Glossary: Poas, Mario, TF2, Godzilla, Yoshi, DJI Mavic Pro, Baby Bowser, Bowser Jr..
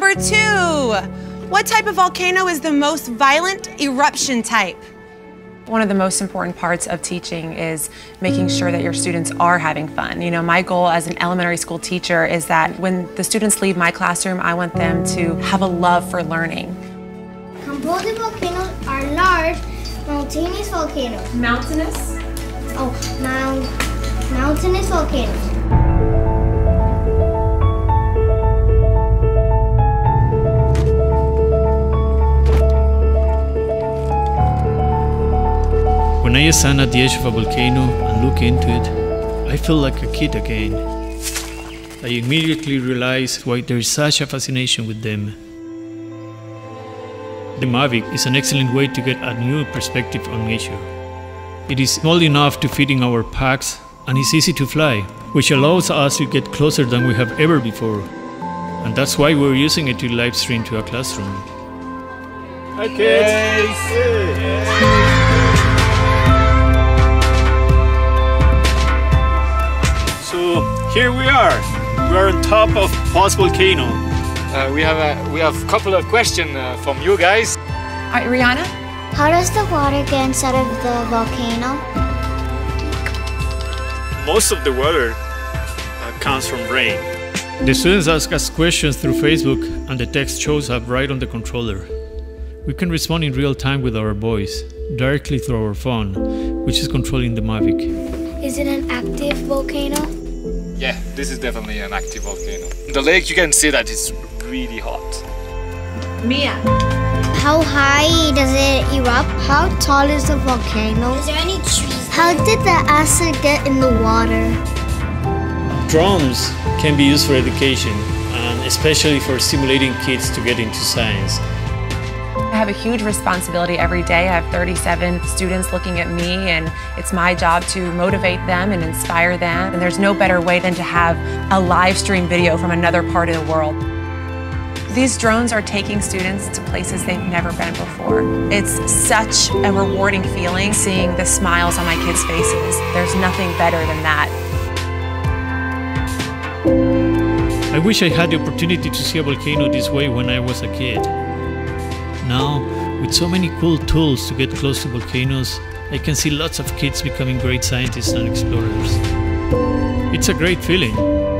Number two, what type of volcano is the most violent eruption type? One of the most important parts of teaching is making sure that your students are having fun. You know, my goal as an elementary school teacher is that when the students leave my classroom, I want them to have a love for learning. Compulsive volcanoes are large, mountainous volcanoes. Mountainous? Oh, mountainous volcanoes. When I stand at the edge of a volcano and look into it, I feel like a kid again. I immediately realize why there is such a fascination with them. The Mavic is an excellent way to get a new perspective on nature. It is small enough to fit in our packs and is easy to fly, which allows us to get closer than we have ever before. And that's why we're using it to live stream to our classroom. Hi kids! Yes. Here we are. We are on top of Poas volcano. We have a couple of questions from you guys. All right, Rihanna. How does the water get inside of the volcano? Most of the water comes from rain. The students ask us questions through Facebook, and the text shows up right on the controller. We can respond in real time with our voice directly through our phone, which is controlling the Mavic. Is it an active volcano? Yeah, this is definitely an active volcano. The lake, you can see that it's really hot. Mia. How high does it erupt? How tall is the volcano? Is there any trees? How did the acid get in the water? Drones can be used for education, and especially for stimulating kids to get into science. I have a huge responsibility every day. I have 37 students looking at me, and it's my job to motivate them and inspire them. And there's no better way than to have a live stream video from another part of the world. These drones are taking students to places they've never been before. It's such a rewarding feeling seeing the smiles on my kids' faces. There's nothing better than that. I wish I had the opportunity to see a volcano this way when I was a kid. Now, with so many cool tools to get close to volcanoes, I can see lots of kids becoming great scientists and explorers. It's a great feeling.